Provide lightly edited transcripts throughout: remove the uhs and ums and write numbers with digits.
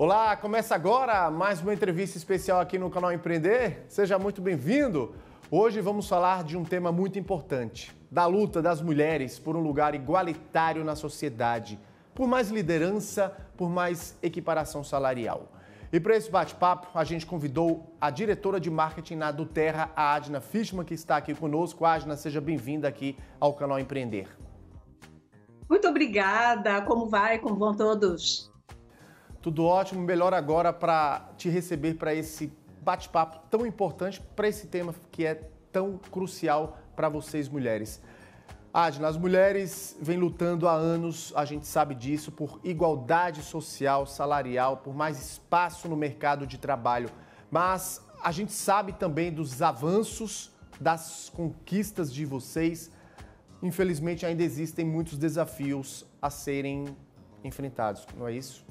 Olá, começa agora mais uma entrevista especial aqui no Canal Empreender. Seja muito bem-vindo. Hoje vamos falar de um tema muito importante, da luta das mulheres por um lugar igualitário na sociedade, por mais liderança, por mais equiparação salarial. E para esse bate-papo, a gente convidou a diretora de marketing na doTERRA, a Adina Fischmann, que está aqui conosco. Adina, seja bem-vinda aqui ao Canal Empreender. Muito obrigada. Como vai? Como vão todos? Tudo ótimo, melhor agora para te receber para esse bate-papo tão importante, para esse tema que é tão crucial para vocês mulheres. Adina, as mulheres vêm lutando há anos, a gente sabe disso, por igualdade social, salarial, por mais espaço no mercado de trabalho. Mas a gente sabe também dos avanços, das conquistas de vocês. Infelizmente, ainda existem muitos desafios a serem enfrentados, não é isso?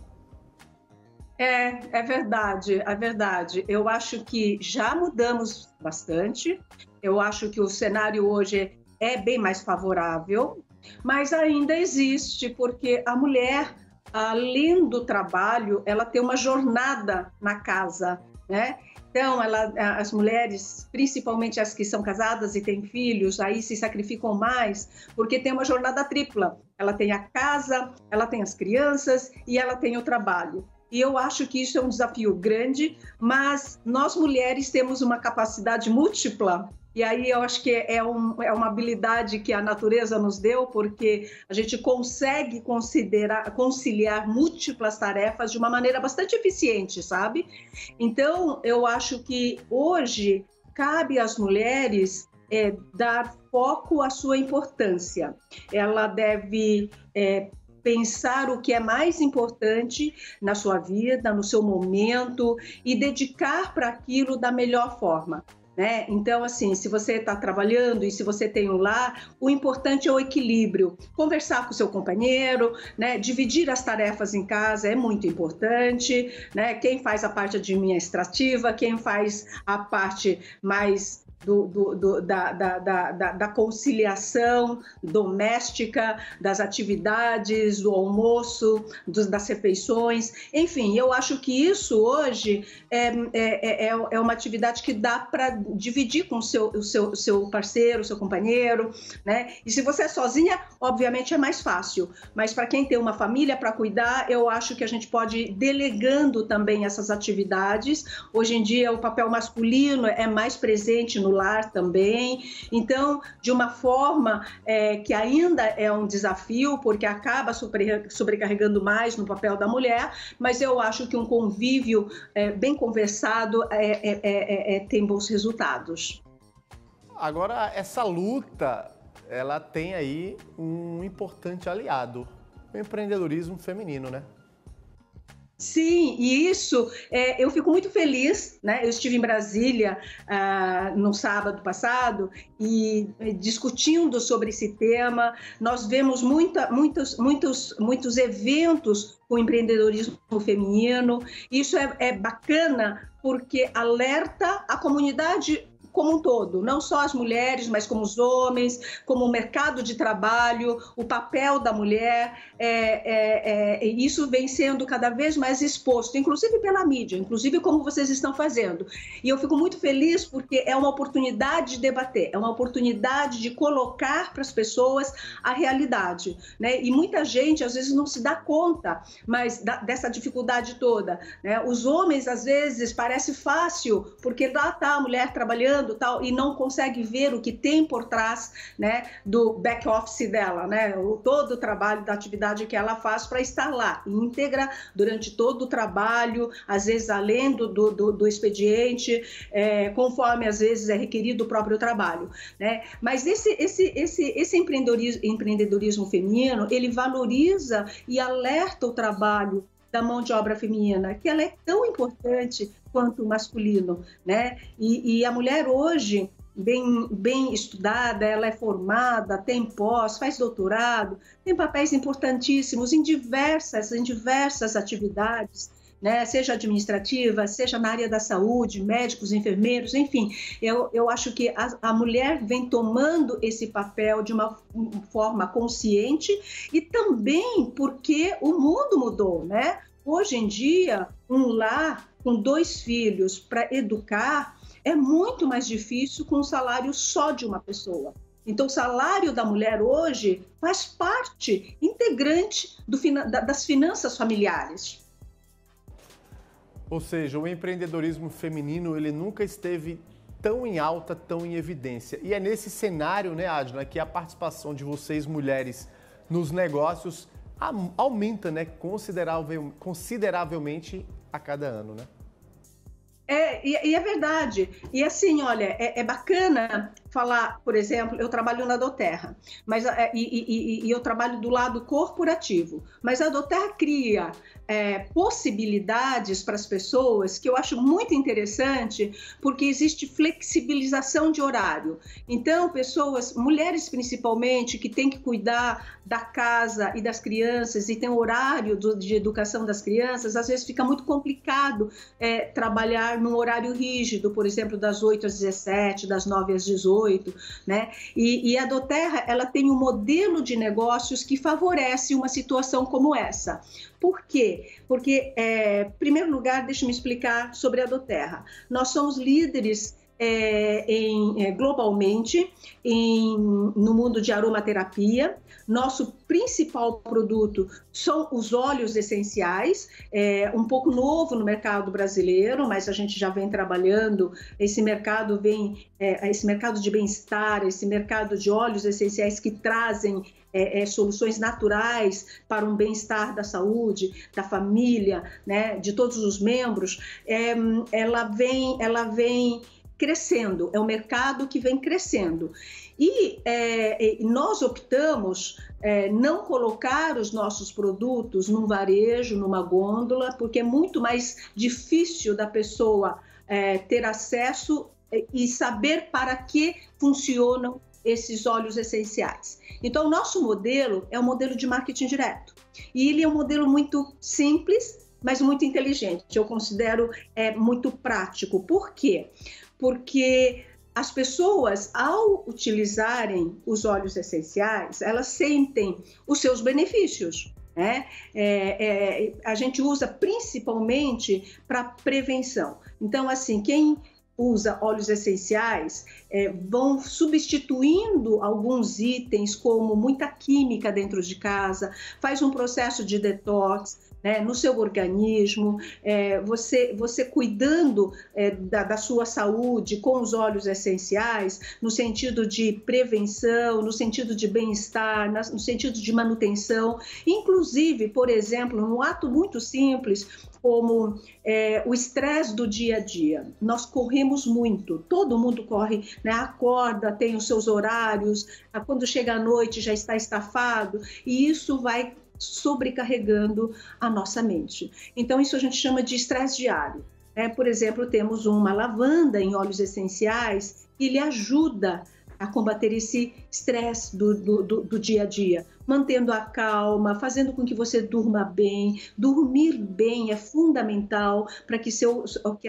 É verdade, é verdade. Eu acho que já mudamos bastante. Eu acho que o cenário hoje é bem mais favorável, mas ainda existe, porque a mulher, além do trabalho, ela tem uma jornada na casa, né? Então, as mulheres, principalmente as que são casadas e têm filhos, aí se sacrificam mais, porque tem uma jornada tripla. Ela tem a casa, ela tem as crianças e ela tem o trabalho. E eu acho que isso é um desafio grande, mas nós mulheres temos uma capacidade múltipla. E aí eu acho que é uma habilidade que a natureza nos deu, porque a gente consegue conciliar múltiplas tarefas de uma maneira bastante eficiente, sabe? Então, eu acho que hoje cabe às mulheres dar foco à sua importância. Ela deve pensar o que é mais importante na sua vida, no seu momento, e dedicar para aquilo da melhor forma, né? Então, assim, se você está trabalhando e se você tem um lar, o importante é o equilíbrio. Conversar com o seu companheiro, né? Dividir as tarefas em casa é muito importante, né? Quem faz a parte administrativa, quem faz a parte mais da conciliação doméstica, das atividades, do almoço, das refeições. Enfim, eu acho que isso hoje é uma atividade que dá para dividir com o seu parceiro, o seu companheiro, né? E se você é sozinha, obviamente é mais fácil, mas para quem tem uma família para cuidar, eu acho que a gente pode ir delegando também essas atividades. Hoje em dia o papel masculino é mais presente no lar também, então de uma forma que ainda é um desafio, porque acaba sobrecarregando mais no papel da mulher, mas eu acho que um convívio bem conversado tem bons resultados. Agora, essa luta, ela tem aí um importante aliado, o empreendedorismo feminino, né? Sim, e isso, eu fico muito feliz, né? Eu estive em Brasília no sábado passado e discutindo sobre esse tema. Nós vemos muitos eventos com empreendedorismo feminino. Isso é bacana porque alerta a comunidade como um todo, não só as mulheres, mas como os homens, como o mercado de trabalho, o papel da mulher, isso vem sendo cada vez mais exposto, inclusive pela mídia, inclusive como vocês estão fazendo. E eu fico muito feliz porque é uma oportunidade de debater, é uma oportunidade de colocar para as pessoas a realidade, né? E muita gente, às vezes, não se dá conta mas dessa dificuldade toda, né? Os homens, às vezes, parece fácil, porque lá está a mulher trabalhando, tal, e não consegue ver o que tem por trás, né, do back office dela, né, todo o trabalho da atividade que ela faz para estar lá, íntegra durante todo o trabalho, às vezes além do expediente, conforme às vezes é requerido o próprio trabalho, né? Mas esse empreendedorismo feminino, ele valoriza e alerta o trabalho da mão de obra feminina, que ela é tão importante quanto o masculino, né? E a mulher hoje, bem estudada, ela é formada, tem pós, faz doutorado, tem papéis importantíssimos em diversas atividades, né? Seja administrativa, seja na área da saúde, médicos, enfermeiros, enfim. Eu acho que a mulher vem tomando esse papel de uma forma consciente e também porque o mundo mudou, né? Hoje em dia, um lar com 2 filhos para educar é muito mais difícil com o salário só de uma pessoa. Então, o salário da mulher hoje faz parte integrante das finanças familiares. Ou seja, o empreendedorismo feminino, ele nunca esteve tão em alta, tão em evidência. E é nesse cenário, né, Adina, que a participação de vocês, mulheres, nos negócios aumenta, né, consideravelmente a cada ano, né? E é verdade. E assim, olha, é bacana falar, por exemplo, eu trabalho na doTERRA, mas, eu trabalho do lado corporativo, mas a doTERRA cria possibilidades para as pessoas que eu acho muito interessante, porque existe flexibilização de horário. Então, pessoas, mulheres principalmente, que têm que cuidar da casa e das crianças e tem o horário de educação das crianças, às vezes fica muito complicado trabalhar num horário rígido, por exemplo, das 8 às 17, das 9 às 18, né? E a doTERRA, ela tem um modelo de negócios que favorece uma situação como essa. Por quê? Porque, em primeiro lugar, deixa eu me explicar sobre a doTERRA. Nós somos líderes globalmente no mundo de aromaterapia. Nosso principal produto são os óleos essenciais, um pouco novo no mercado brasileiro, mas a gente já vem trabalhando, esse mercado de bem-estar, esse mercado de óleos essenciais que trazem soluções naturais para um bem-estar da saúde, da família, né, de todos os membros, ela vem crescendo, é um mercado que vem crescendo. E nós optamos não colocar os nossos produtos num varejo, numa gôndola, porque é muito mais difícil da pessoa ter acesso e saber para que funcionam esses óleos essenciais. Então, o nosso modelo é um modelo de marketing direto. E ele é um modelo muito simples, mas muito inteligente. Eu considero muito prático. Por quê? Porque as pessoas, ao utilizarem os óleos essenciais, elas sentem os seus benefícios, né? A gente usa principalmente para prevenção. Então, assim, quem usa óleos essenciais, vão substituindo alguns itens, como muita química dentro de casa, faz um processo de detox, né, no seu organismo, você cuidando da sua saúde com os óleos essenciais, no sentido de prevenção, no sentido de bem-estar, no sentido de manutenção, inclusive, por exemplo, num ato muito simples, como o estresse do dia a dia. Nós corremos muito, todo mundo corre, né? Acorda, tem os seus horários, quando chega à noite já está estafado, e isso vai sobrecarregando a nossa mente. Então, isso a gente chama de estresse diário. Né? Por exemplo, temos uma lavanda em óleos essenciais, que ele ajuda a combater esse estresse do dia a dia, mantendo a calma, fazendo com que você durma bem. Dormir bem é fundamental para que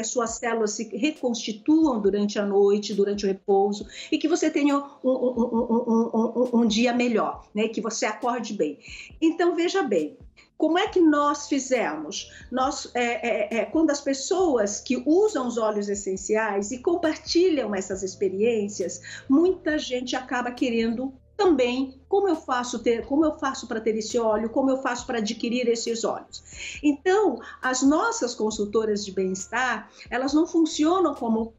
as suas células se reconstituam durante a noite, durante o repouso, e que você tenha um dia melhor, né? Que você acorde bem. Então, veja bem, como é que nós fizemos? Nós, quando as pessoas que usam os óleos essenciais e compartilham essas experiências, muita gente acaba querendo também, como eu faço para ter esse óleo, como eu faço para adquirir esses óleos. Então, as nossas consultoras de bem-estar, elas não funcionam como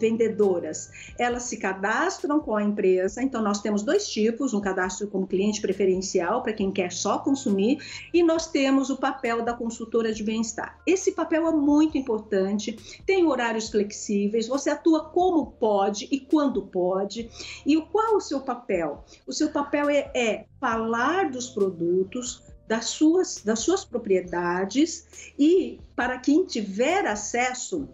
vendedoras, elas se cadastram com a empresa. Então, nós temos 2 tipos, um cadastro como cliente preferencial, para quem quer só consumir, e nós temos o papel da consultora de bem-estar. Esse papel é muito importante, tem horários flexíveis, você atua como pode e quando pode. E qual o seu papel? O seu papel é falar dos produtos, das suas propriedades, e para quem tiver acesso,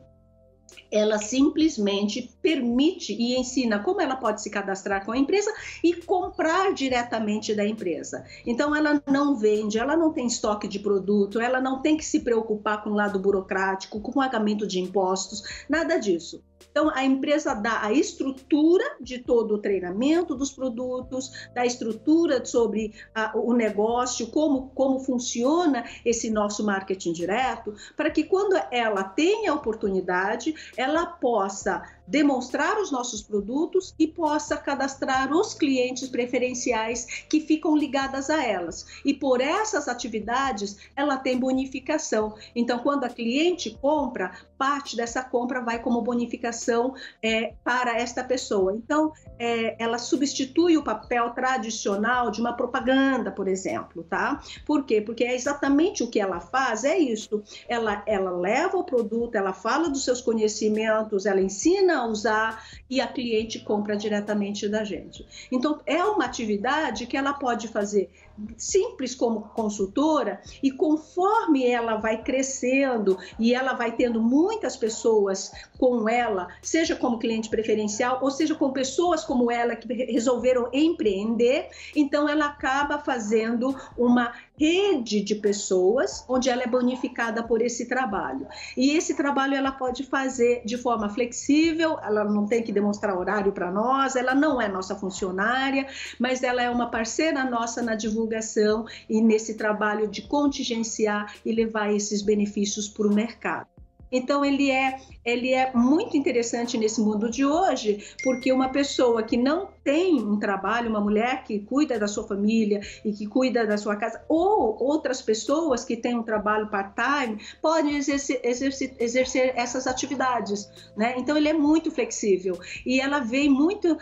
ela simplesmente permite e ensina como ela pode se cadastrar com a empresa e com, comprar diretamente da empresa. Então, ela não vende, ela não tem estoque de produto, ela não tem que se preocupar com o lado burocrático, com o pagamento de impostos, nada disso. Então, a empresa dá a estrutura de todo o treinamento dos produtos, da estrutura sobre o negócio, como funciona esse nosso marketing direto, para que quando ela tenha a oportunidade, ela possa demonstrar os nossos produtos e possa cadastrar os clientes preferenciais que ficam ligadas a elas. E por essas atividades, ela tem bonificação. Então, quando a cliente compra, parte dessa compra vai como bonificação para esta pessoa. Então, ela substitui o papel tradicional de uma propaganda, por exemplo, tá? Por quê? Porque é exatamente o que ela faz, é isso. Ela leva o produto, ela fala dos seus conhecimentos, ela ensina a usar e a cliente compra diretamente da gente. Então, é uma atividade que ela pode fazer simples como consultora e conforme ela vai crescendo e ela vai tendo muitas pessoas com ela, seja como cliente preferencial ou seja com pessoas como ela que resolveram empreender, então ela acaba fazendo uma rede de pessoas onde ela é bonificada por esse trabalho. E esse trabalho ela pode fazer de forma flexível, ela não tem que demonstrar horário para nós, ela não é nossa funcionária, mas ela é uma parceira nossa na divulgação e nesse trabalho de contingenciar e levar esses benefícios para o mercado. Então, ele é muito interessante nesse mundo de hoje, porque uma pessoa que não tem um trabalho, uma mulher que cuida da sua família e que cuida da sua casa, ou outras pessoas que têm um trabalho part-time, podem exercer essas atividades, né? Então, ele é muito flexível e ela vem muito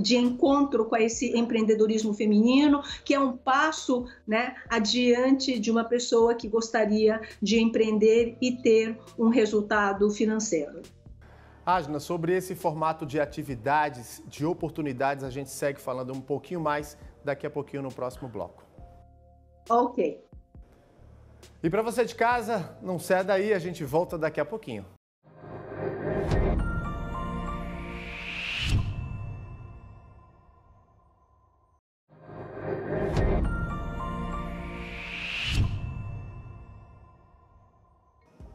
de encontro com esse empreendedorismo feminino, que é um passo, né, adiante de uma pessoa que gostaria de empreender e ter um resultado financeiro. Adina, sobre esse formato de atividades, de oportunidades, a gente segue falando um pouquinho mais daqui a pouquinho no próximo bloco. Ok. E para você de casa, não sai daí, a gente volta daqui a pouquinho.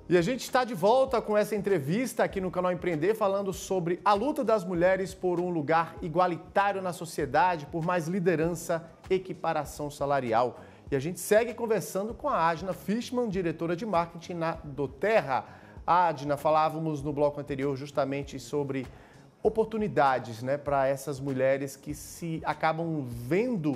E a gente está de volta com essa entrevista aqui no Canal Empreender, falando sobre a luta das mulheres por um lugar igualitário na sociedade, por mais liderança, equiparação salarial. E a gente segue conversando com a Adina Fischmann, diretora de marketing na doTERRA. Adina, falávamos no bloco anterior justamente sobre oportunidades, né, para essas mulheres que se acabam vendo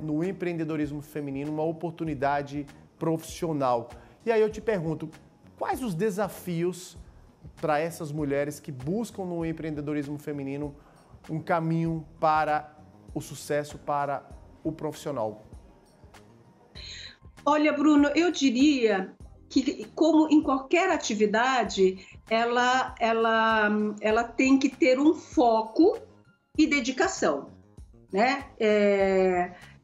no empreendedorismo feminino uma oportunidade profissional. E aí eu te pergunto, quais os desafios para essas mulheres que buscam no empreendedorismo feminino um caminho para o sucesso, para o profissional? Olha, Bruno, eu diria que, como em qualquer atividade, ela tem que ter um foco e dedicação, né?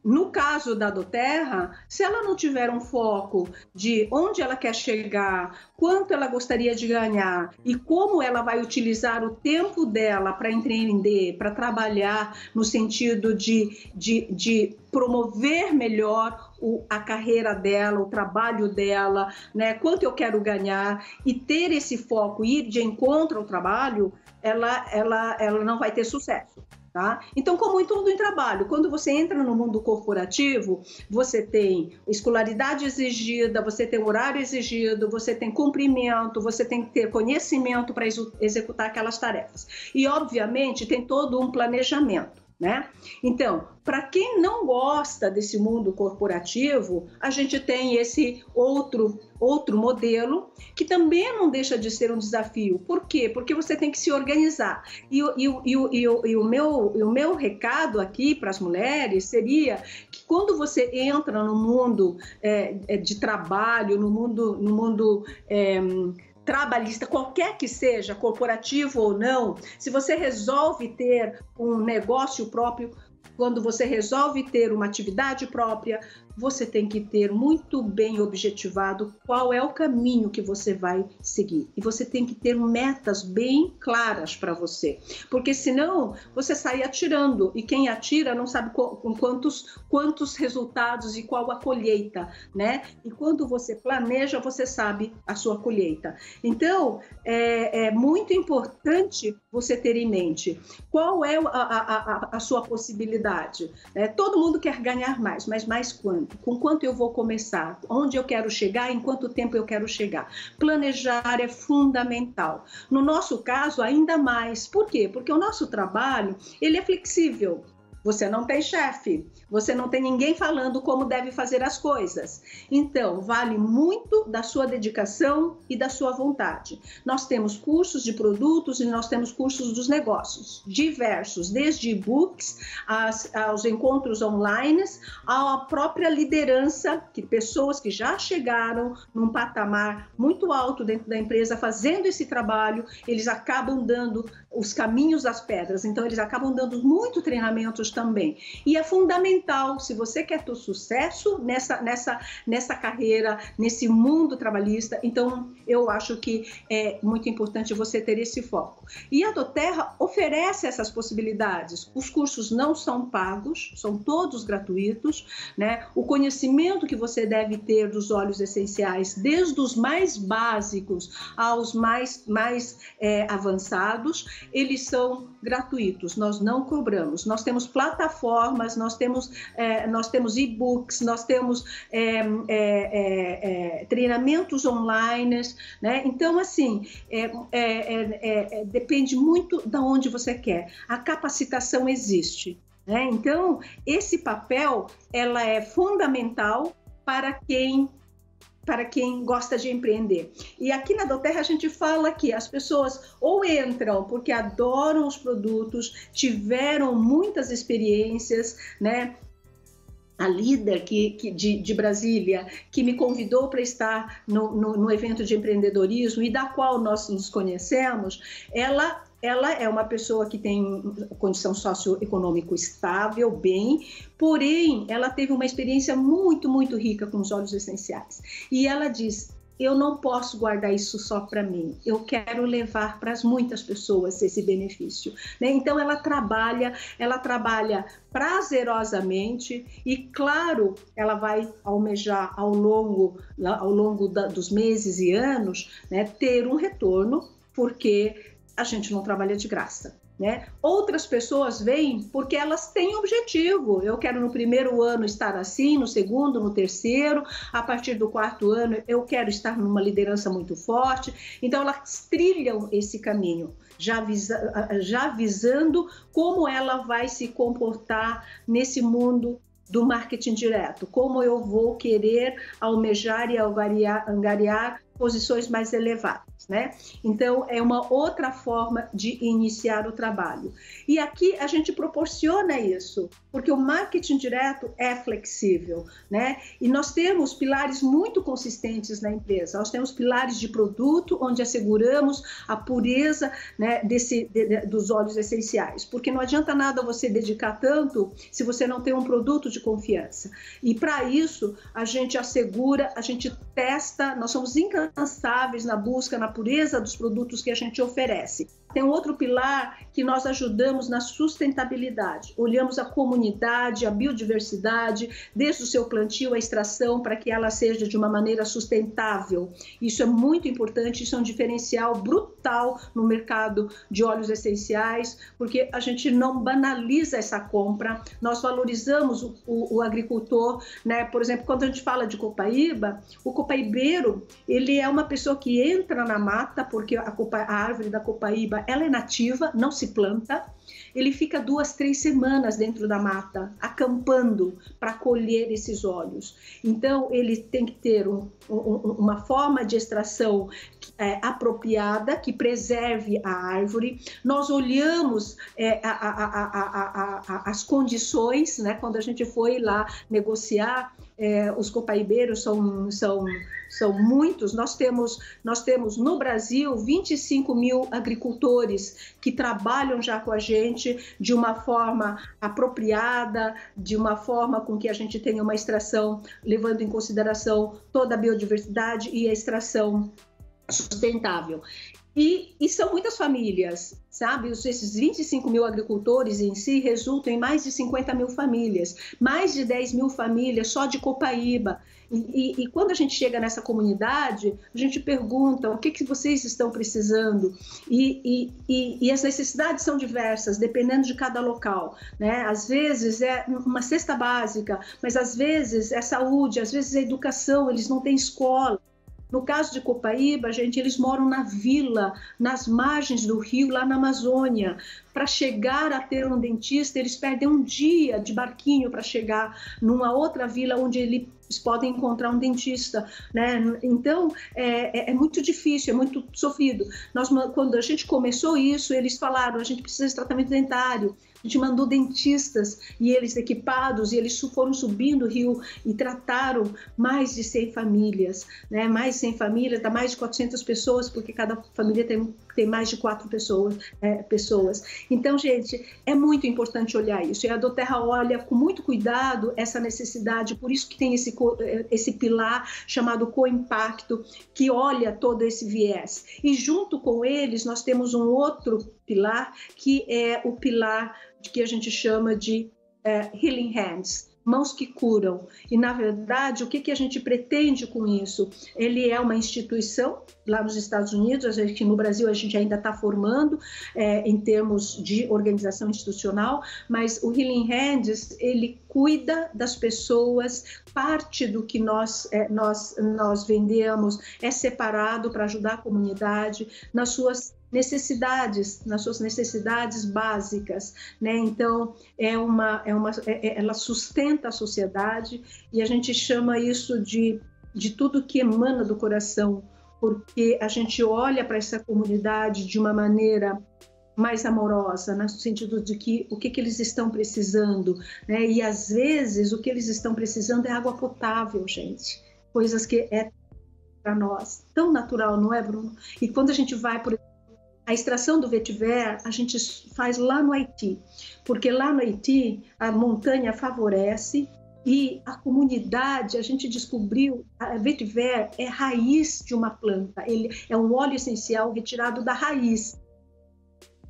No caso da doTERRA, se ela não tiver um foco de onde ela quer chegar, quanto ela gostaria de ganhar e como ela vai utilizar o tempo dela para empreender, para trabalhar no sentido de promover melhor a carreira dela, o trabalho dela, né? Quanto eu quero ganhar e ter esse foco, ir de encontro ao trabalho, ela não vai ter sucesso. Tá? Então, como em todo em trabalho, quando você entra no mundo corporativo, você tem escolaridade exigida, você tem horário exigido, você tem cumprimento, você tem que ter conhecimento para executar aquelas tarefas. E, obviamente, tem todo um planejamento, né? Então, para quem não gosta desse mundo corporativo, a gente tem esse outro modelo, que também não deixa de ser um desafio. Por quê? Porque você tem que se organizar. E o meu recado aqui para as mulheres seria que quando você entra no mundo de trabalho, no mundo trabalhista, qualquer que seja, corporativo ou não, se você resolve ter um negócio próprio, quando você resolve ter uma atividade própria, você tem que ter muito bem objetivado qual é o caminho que você vai seguir. E você tem que ter metas bem claras para você. Porque senão você sai atirando, e quem atira não sabe com quantos resultados e qual a colheita, né? E quando você planeja, você sabe a sua colheita. Então, é muito importante você ter em mente qual é a sua possibilidade. Todo mundo quer ganhar mais, mas mais quanto? Com quanto eu vou começar? Onde eu quero chegar? Em quanto tempo eu quero chegar? Planejar é fundamental. No nosso caso, ainda mais. Por quê? Porque o nosso trabalho, ele é flexível. Você não tem chefe, você não tem ninguém falando como deve fazer as coisas. Então, vale muito da sua dedicação e da sua vontade. Nós temos cursos de produtos e nós temos cursos dos negócios, diversos, desde e-books, aos encontros online, à própria liderança, que pessoas que já chegaram num patamar muito alto dentro da empresa, fazendo esse trabalho, eles acabam dando os caminhos das pedras, então eles acabam dando muito treinamentos também. E é fundamental, se você quer ter sucesso nessa carreira, nesse mundo trabalhista, então eu acho que é muito importante você ter esse foco. E a doTERRA oferece essas possibilidades. Os cursos não são pagos, são todos gratuitos, né? O conhecimento que você deve ter dos óleos essenciais, desde os mais básicos aos mais avançados, eles são gratuitos, nós não cobramos. Nós temos plataformas, nós temos e-books, nós temos treinamentos online, né? Então, assim, depende muito de onde você quer. A capacitação existe, né? Então, esse papel, ela é fundamental para quem gosta de empreender. E aqui na doTERRA a gente fala que as pessoas ou entram porque adoram os produtos, tiveram muitas experiências, né? A líder de Brasília, que me convidou para estar no evento de empreendedorismo e da qual nós nos conhecemos, ela é uma pessoa que tem condição socioeconômica estável, bem, porém ela teve uma experiência muito, muito rica com os óleos essenciais. E ela diz: eu não posso guardar isso só para mim, eu quero levar para muitas pessoas esse benefício, né? Então ela trabalha prazerosamente e, claro, ela vai almejar ao longo dos meses e anos, né, ter um retorno, porque a gente não trabalha de graça, né? Outras pessoas vêm porque elas têm objetivo. Eu quero no primeiro ano estar assim, no segundo, no terceiro, a partir do quarto ano eu quero estar numa liderança muito forte. Então elas trilham esse caminho, já visando como ela vai se comportar nesse mundo do marketing direto, como eu vou querer almejar e angariar posições mais elevadas, né? Então, é uma outra forma de iniciar o trabalho. E aqui a gente proporciona isso, porque o marketing direto é flexível, né? E nós temos pilares muito consistentes na empresa. Nós temos pilares de produto, onde asseguramos a pureza, né, dos óleos essenciais, porque não adianta nada você dedicar tanto se você não tem um produto de confiança. E para isso, a gente assegura, a gente testa, nós somos incansáveis na busca, na pureza dos produtos que a gente oferece. Tem outro pilar que nós ajudamos na sustentabilidade. Olhamos a comunidade, a biodiversidade, desde o seu plantio, a extração, para que ela seja de uma maneira sustentável. Isso é muito importante, isso é um diferencial brutal no mercado de óleos essenciais, porque a gente não banaliza essa compra, nós valorizamos o agricultor, né? Por exemplo, quando a gente fala de Copaíba, o copaibeiro, ele é uma pessoa que entra na mata, porque a árvore da Copaíba, ela é nativa, não se planta. Ele fica 2, 3 semanas dentro da mata, acampando para colher esses óleos. Então, ele tem que ter uma forma de extração apropriada, que preserve a árvore. Nós olhamos as condições, né? Quando a gente foi lá negociar, os copaibeiros são muitos. Nós temos no Brasil 25 mil agricultores que trabalham já com a gente de uma forma apropriada, de uma forma com que a gente tenha uma extração, levando em consideração toda a biodiversidade e a extração sustentável. E são muitas famílias, sabe? Esses 25 mil agricultores em si resultam em mais de 50 mil famílias, mais de 10 mil famílias só de Copaíba. E quando a gente chega nessa comunidade, a gente pergunta o que vocês estão precisando. E as necessidades são diversas, dependendo de cada local, né? Às vezes é uma cesta básica, mas às vezes é saúde, às vezes é educação, eles não têm escola. No caso de Copaíba, gente, eles moram na vila, nas margens do rio, lá na Amazônia. Para chegar a ter um dentista, eles perdem um dia de barquinho para chegar numa outra vila onde eles podem encontrar um dentista, né? Então, é muito difícil, é muito sofrido. Quando a gente começou isso, eles falaram, a gente precisa de tratamento dentário. A gente mandou dentistas e eles equipados, e eles foram subindo o rio e trataram mais de 100 famílias, né? Mais de 100 famílias, dá mais de 400 pessoas, porque cada família tem mais de 4 pessoas. Então, gente, é muito importante olhar isso. E a doTERRA olha com muito cuidado essa necessidade, por isso que tem esse pilar chamado co-impacto, que olha todo esse viés. E junto com eles, nós temos um outro pilar, que é o pilar que a gente chama de Healing Hands, mãos que curam. E, na verdade, o que a gente pretende com isso? Ele é uma instituição lá nos Estados Unidos, a gente, no Brasil a gente ainda está formando em termos de organização institucional, mas o Healing Hands, ele cuida das pessoas. Parte do que nós vendemos é separado para ajudar a comunidade nas suas necessidades básicas, né? Então ela sustenta a sociedade, e a gente chama isso de tudo que emana do coração, porque a gente olha para essa comunidade de uma maneira mais amorosa, no sentido de que o que eles estão precisando, né? E às vezes o que eles estão precisando é água potável, gente, coisas que é para nós tão natural, não é, Bruno? E quando a gente vai, por exemplo, a extração do vetiver, a gente faz lá no Haiti, porque lá no Haiti a montanha favorece e a comunidade, a gente descobriu, a vetiver é raiz de uma planta, ele é um óleo essencial retirado da raiz.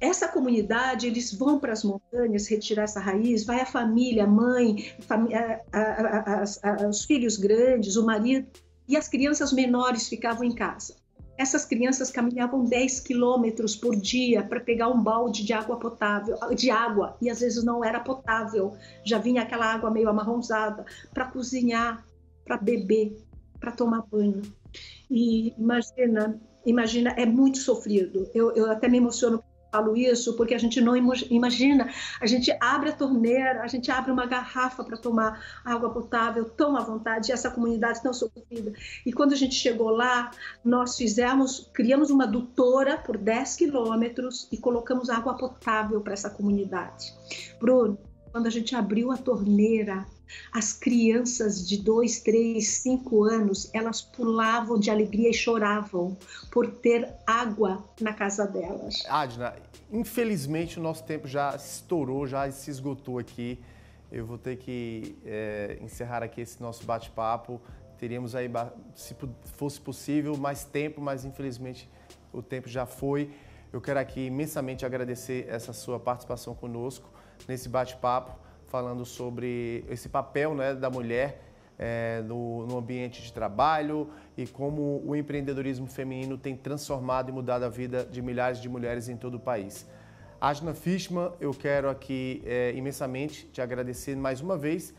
Essa comunidade, eles vão para as montanhas retirar essa raiz, vai a família, a mãe, os filhos grandes, o marido, e as crianças menores ficavam em casa. Essas crianças caminhavam 10 quilômetros por dia para pegar um balde de água potável, e às vezes não era potável, já vinha aquela água meio amarronzada, para cozinhar, para beber, para tomar banho. E imagina, é muito sofrido. Eu até me emociono quando falo isso, porque a gente não imagina, a gente abre a torneira, a gente abre uma garrafa para tomar água potável tão à vontade, e essa comunidade tão sofrida. E quando a gente chegou lá, nós criamos uma adutora por 10 quilômetros e colocamos água potável para essa comunidade. Bruno, quando a gente abriu a torneira, as crianças de 2, 3, 5 anos, elas pulavam de alegria e choravam por ter água na casa delas. Adina, infelizmente o nosso tempo já estourou, já se esgotou aqui. Eu vou ter que encerrar aqui esse nosso bate-papo. Teríamos aí, se fosse possível, mais tempo, mas infelizmente o tempo já foi. Eu quero aqui imensamente agradecer essa sua participação conosco nesse bate-papo, falando sobre esse papel, né, da mulher no ambiente de trabalho, e como o empreendedorismo feminino tem transformado e mudado a vida de milhares de mulheres em todo o país. Adina Fischmann, eu quero aqui imensamente te agradecer mais uma vez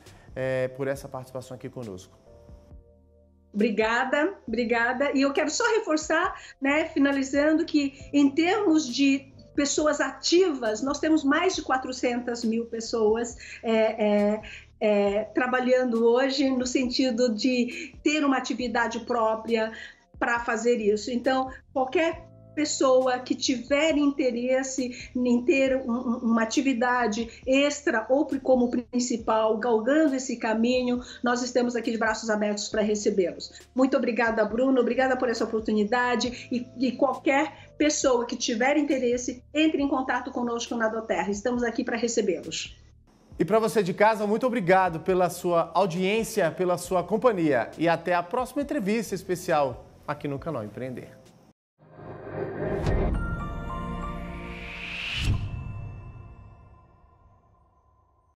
por essa participação aqui conosco. Obrigada. E eu quero só reforçar, né, finalizando, que em termos de pessoas ativas, nós temos mais de 400 mil pessoas trabalhando hoje no sentido de ter uma atividade própria para fazer isso. Então, qualquer pessoa que tiver interesse em ter uma atividade extra ou como principal, galgando esse caminho, nós estamos aqui de braços abertos para recebê-los. Muito obrigada, Bruno, obrigada por essa oportunidade e qualquer pessoa que tiver interesse, entre em contato conosco na doTERRA, estamos aqui para recebê-los. E para você de casa, muito obrigado pela sua audiência, pela sua companhia e até a próxima entrevista especial aqui no Canal Empreender.